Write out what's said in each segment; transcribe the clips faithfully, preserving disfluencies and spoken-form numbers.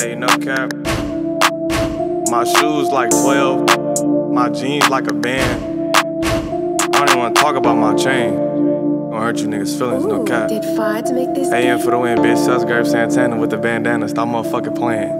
Hey, no cap. My shoes like twelve. My jeans like a band. I don't even wanna talk about my chain. Gonna hurt you niggas' feelings, no cap. A M for the win, bitch. Sus Gerb Santana with the bandana. Stop motherfucking playing.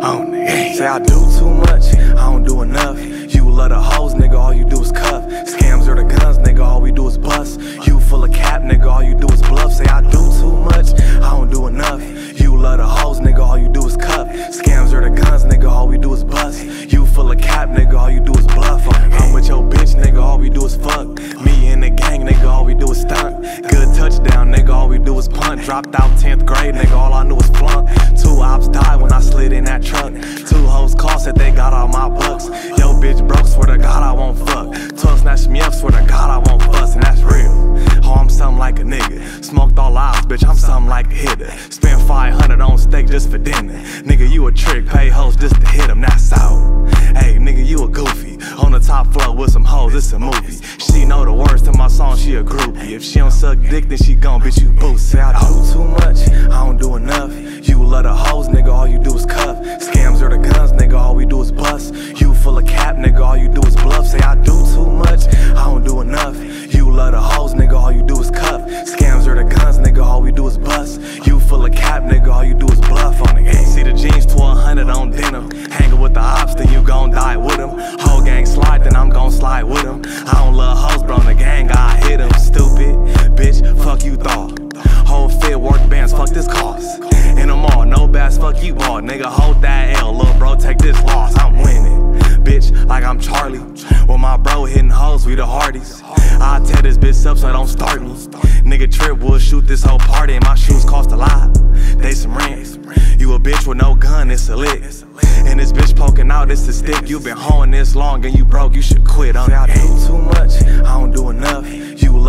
Oh, nigga. Say I do too much. I don't do enough. You love the hoes, nigga. All you do is cuff. Scams or the guns, nigga. All we do is bust. You full of cap, nigga. All you do is bluff. Say I do too much. I don't do enough. You love the hoes, nigga. All you do is cuff. Scams or the guns, nigga. All we do is bust. You full of cap, nigga. All you do is bluff. I'm with your bitch, nigga. All we do is fuck. Me and the gang, nigga. All we do is stunt. Good touchdown, nigga. All we do is punt. Dropped out tenth grade, nigga. All I knew was flunk. Two ops died when I slid in that truck. Two hoes called, said they got all my bucks. Yo, bitch broke, swear to God I won't fuck. Twelve snatched me up, swear to God I won't fuss, and that's real. Oh, I'm something like a nigga. Smoked all ops, bitch. I'm something like a hitter. Spent five hundred on steak just for dinner. Nigga, you a trick. Pay hoes just to hit them. That's out. Hey, nigga, you a goofy. On the top floor with some hoes. It's a movie. She know the words to my song. She a groupie. If she don't suck dick, then she gon' bitch you boost. Say I do too much. I don't do enough. You love the hoes, nigga. All you do is cuff. Scams or the guns, nigga. All we do is bust. You full of cap, nigga. All you do is bluff. Say I do too much. I don't do enough. You love the hoes, nigga. All you do is cuff. Scams or the guns, nigga. All we do is bust. You full of cap, nigga. All you do is bluff on the game. See the jeans twelve hundred on denim. Hanging with the ops, then you gon' die with them. Whole gang slide, then I'm gon' slide with them. I don't love hoes, bro. On the gang, I hit them. Stupid bitch, fuck you thought. Whole fit, work bands, fuck this cost. In them all, no bass, fuck you all. Nigga, hold that L, lil' bro, take this loss. I'm winning, bitch, like I'm Charlie. With my bro hitting hoes, we the Hardys. I tear this bitch up so don't start me. Nigga trip, we'll shoot this whole party. And my shoes cost a lot, they some rent. You a bitch with no gun, it's a lick. And this bitch poking out, it's a stick. You been hoeing this long and you broke, you should quit. Say I do too much, I don't do enough. You